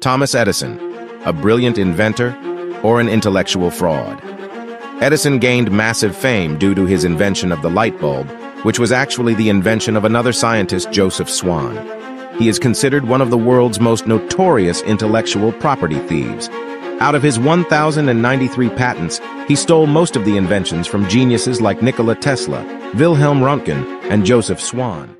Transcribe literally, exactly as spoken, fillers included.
Thomas Edison, a brilliant inventor or an intellectual fraud? Edison gained massive fame due to his invention of the light bulb, which was actually the invention of another scientist, Joseph Swan. He is considered one of the world's most notorious intellectual property thieves. Out of his one thousand ninety-three patents, he stole most of the inventions from geniuses like Nikola Tesla, Wilhelm Röntgen, and Joseph Swan.